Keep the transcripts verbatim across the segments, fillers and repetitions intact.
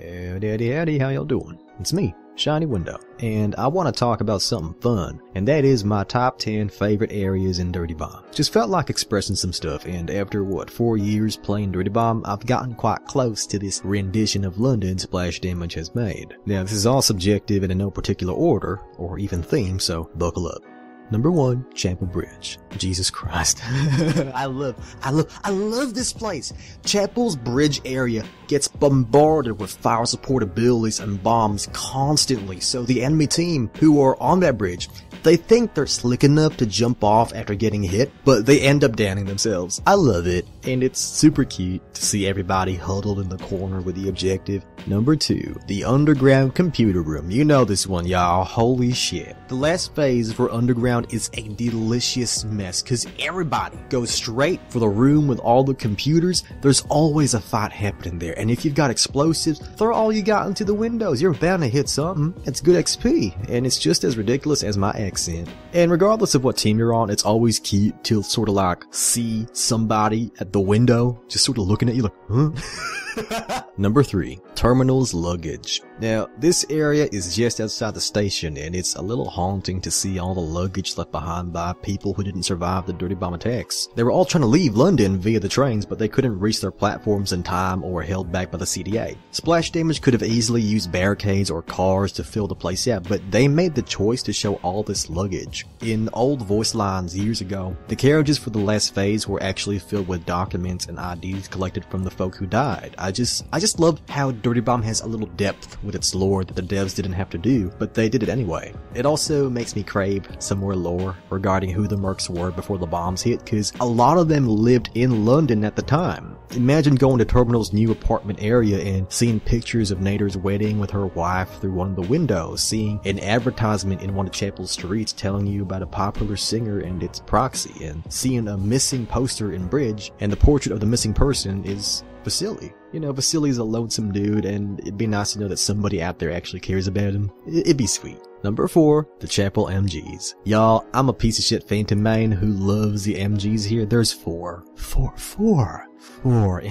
Howdy, howdy, howdy, how y'all doing? It's me, Shiny Window, and I want to talk about something fun, and that is my top ten favorite areas in Dirty Bomb. Just felt like expressing some stuff, and after what, four years playing Dirty Bomb, I've gotten quite close to this rendition of London Splash Damage has made. Now, this is all subjective and in no particular order, or even theme, so buckle up. Number one, Chapel Bridge. Jesus Christ. I love, I love, I love this place. Chapel's Bridge area gets bombarded with fire support abilities and bombs constantly, so the enemy team who are on that bridge, they think they're slick enough to jump off after getting hit, but they end up downing themselves. I love it, and it's super cute to see everybody huddled in the corner with the objective. Number two, the Underground Computer Room. You know this one, y'all. Holy shit. The last phase for Underground is a delicious mess, cause everybody goes straight for the room with all the computers. There's always a fight happening there, and if you've got explosives, throw all you got into the windows. You're bound to hit something. It's good X P, and it's just as ridiculous as my ex. Accent. And regardless of what team you're on, it's always cute to sort of like see somebody at the window just sort of looking at you like, huh? Number three, Terminal's Luggage. Now, this area is just outside the station, and it's a little haunting to see all the luggage left behind by people who didn't survive the Dirty Bomb attacks. They were all trying to leave London via the trains, but they couldn't reach their platforms in time or were held back by the C D A. Splash Damage could have easily used barricades or cars to fill the place out, but they made the choice to show all this luggage. In old voice lines years ago, the carriages for the last phase were actually filled with documents and I Ds collected from the folk who died. I just I just love how Dirty Bomb has a little depth with its lore that the devs didn't have to do, but they did it anyway. It also makes me crave some more lore regarding who the mercs were before the bombs hit, cause a lot of them lived in London at the time. Imagine going to Terminal's new apartment area and seeing pictures of Nader's wedding with her wife through one of the windows, seeing an advertisement in one of Chapel's streets telling you about a popular singer and its proxy, and seeing a missing poster in Bridge, and the portrait of the missing person is Vasily. You know, Vasily's a lonesome dude, and it'd be nice to know that somebody out there actually cares about him. It'd be sweet. Number four, the Chapel M Gs. Y'all, I'm a piece of shit Phantom man who loves the M Gs here. There's four. Four, four. Four.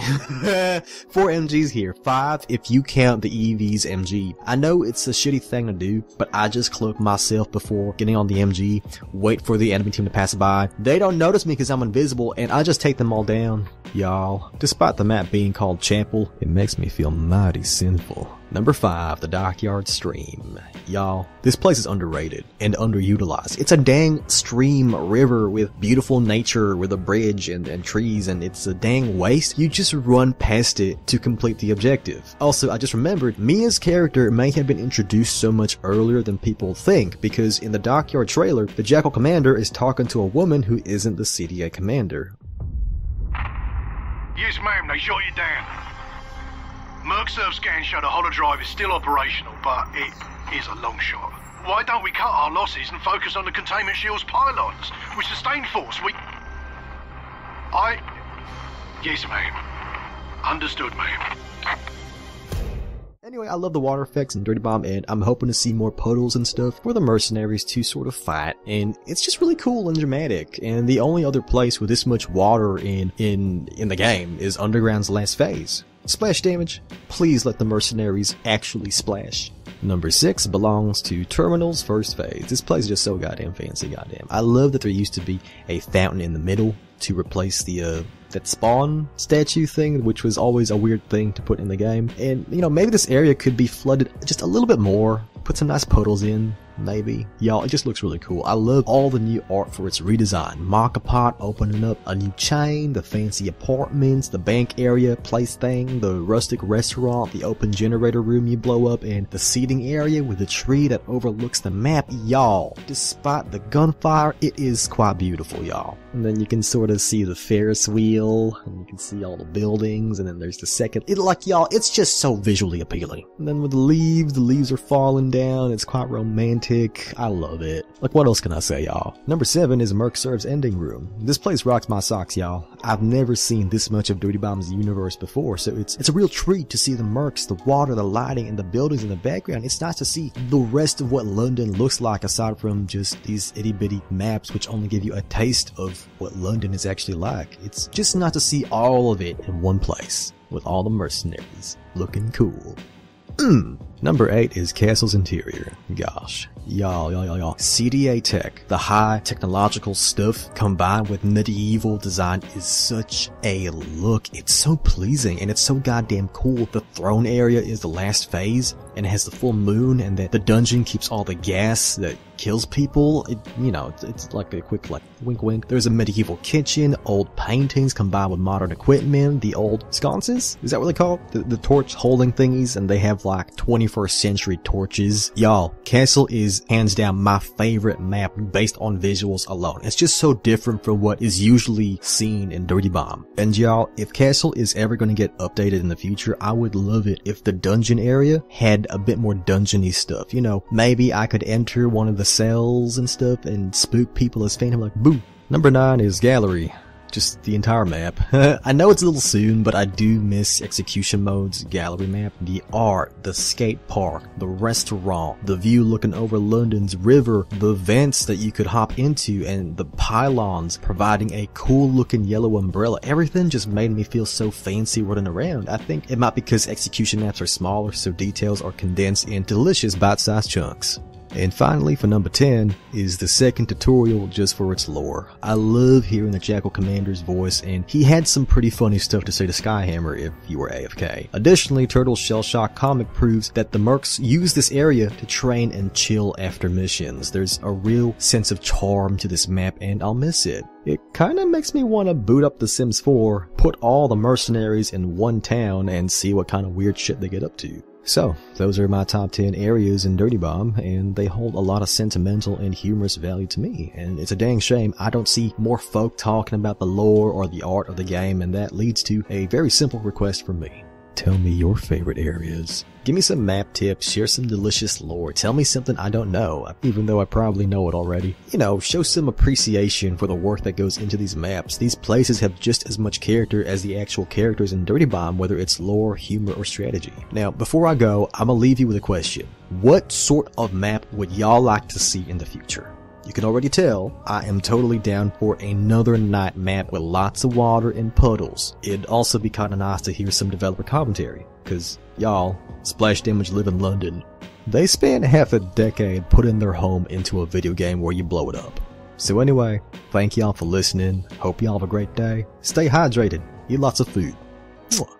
Four M Gs here. Five if you count the E V's M G. I know it's a shitty thing to do, but I just cloak myself before getting on the M G, wait for the enemy team to pass by. They don't notice me because I'm invisible, and I just take them all down. Y'all, despite the map being called Chapel, it makes me feel mighty sinful. Number five, the Dockyard Stream. Y'all, this place is underrated and underutilized. It's a dang stream river with beautiful nature, with a bridge and, and trees, and it's a dang waste. You just run past it to complete the objective. Also, I just remembered, Mia's character may have been introduced so much earlier than people think, because in the Dockyard trailer, the Jackal Commander is talking to a woman who isn't the C D A commander. Yes, ma'am, they shot you down. MercServ scan showed the holodrive is still operational, but it is a long shot. Why don't we cut our losses and focus on the containment shield's pylons? With sustained force, we... I... Yes, ma'am. Understood, ma'am. Anyway, I love the water effects in Dirty Bomb, and I'm hoping to see more puddles and stuff for the mercenaries to sort of fight, and it's just really cool and dramatic. And the only other place with this much water in in in the game is Underground's last phase. Splash Damage, please let the mercenaries actually splash. Number six belongs to Terminal's first phase. This place is just so goddamn fancy, goddamn. I love that there used to be a fountain in the middle to replace the, uh, that spawn statue thing, which was always a weird thing to put in the game. And, you know, maybe this area could be flooded just a little bit more. Put some nice puddles in, maybe. Y'all, it just looks really cool. I love all the new art for its redesign. Markapot opening up a new chain, the fancy apartments, the bank area place thing, the rustic restaurant, the open generator room you blow up, and the seating area with the tree that overlooks the map. Y'all, despite the gunfire, it is quite beautiful, y'all. And then you can sort of see the Ferris wheel, and you can see all the buildings, and then there's the second. It, like, y'all, it's just so visually appealing. And then with the leaves, the leaves are falling down. It's quite romantic. I love it. Like, what else can I say, y'all? Number seven is MercServ's Ending Room. This place rocks my socks, y'all. I've never seen this much of Dirty Bomb's universe before, so it's it's a real treat to see the mercs, the water, the lighting, and the buildings in the background. It's nice to see the rest of what London looks like, aside from just these itty-bitty maps, which only give you a taste of what London is actually like. It's just nice to see all of it in one place, with all the mercenaries looking cool. Mm. Number eight is Castle's interior. Gosh. Y'all, y'all, y'all, y'all. C D A tech, the high technological stuff combined with medieval design is such a look. It's so pleasing and it's so goddamn cool. The throne area is the last phase and it has the full moon, and the, the dungeon keeps all the gas that kills people. It, you know, it's, it's like a quick, like, wink wink. There's a medieval kitchen, old paintings combined with modern equipment, the old sconces? Is that what they call it? The, the torch holding thingies, and they have like twenty-first century torches. Y'all, Castle is hands down my favorite map based on visuals alone. It's just so different from what is usually seen in Dirty Bomb. And y'all, if Castle is ever going to get updated in the future, I would love it if the dungeon area had a bit more dungeony stuff. You know, maybe I could enter one of the cells and stuff and spook people as Phantom, like, boo. Number nine is Gallery. Just the entire map. I know it's a little soon, but I do miss execution mode's gallery map. The art, the skate park, the restaurant, the view looking over London's river, the vents that you could hop into, and the pylons providing a cool looking yellow umbrella. Everything just made me feel so fancy running around. I think it might be because execution maps are smaller, so details are condensed in delicious bite-sized chunks. And finally, for number ten, is the second tutorial just for its lore. I love hearing the Jackal Commander's voice, and he had some pretty funny stuff to say to Skyhammer if you were A F K. Additionally, Turtle Shell Shock comic proves that the mercs use this area to train and chill after missions. There's a real sense of charm to this map, and I'll miss it. It kinda makes me wanna boot up The Sims four, put all the mercenaries in one town, and see what kind of weird shit they get up to. So, those are my top ten areas in Dirty Bomb, and they hold a lot of sentimental and humorous value to me, and it's a dang shame I don't see more folk talking about the lore or the art of the game, and that leads to a very simple request from me. Tell me your favorite areas. Give me some map tips, share some delicious lore, tell me something I don't know, even though I probably know it already. You know, show some appreciation for the work that goes into these maps. These places have just as much character as the actual characters in Dirty Bomb, whether it's lore, humor, or strategy. Now, before I go, I'm gonna leave you with a question. What sort of map would y'all like to see in the future? You can already tell, I am totally down for another night map with lots of water and puddles. It'd also be kinda nice to hear some developer commentary, cause y'all, Splash Damage live in London. They spent half a decade putting their home into a video game where you blow it up. So anyway, thank y'all for listening, hope y'all have a great day, stay hydrated, eat lots of food. Mwah.